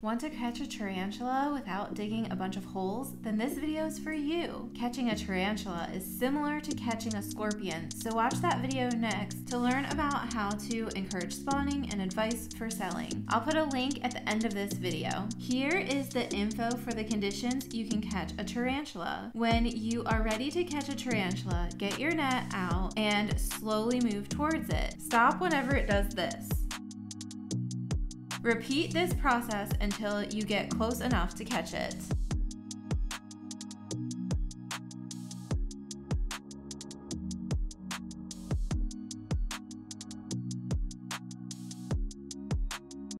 Want to catch a tarantula without digging a bunch of holes? Then this video is for you! Catching a tarantula is similar to catching a scorpion, so watch that video next to learn about how to encourage spawning and advice for selling. I'll put a link at the end of this video. Here is the info for the conditions you can catch a tarantula. When you are ready to catch a tarantula, get your net out and slowly move towards it. Stop whenever it does this. Repeat this process until you get close enough to catch it.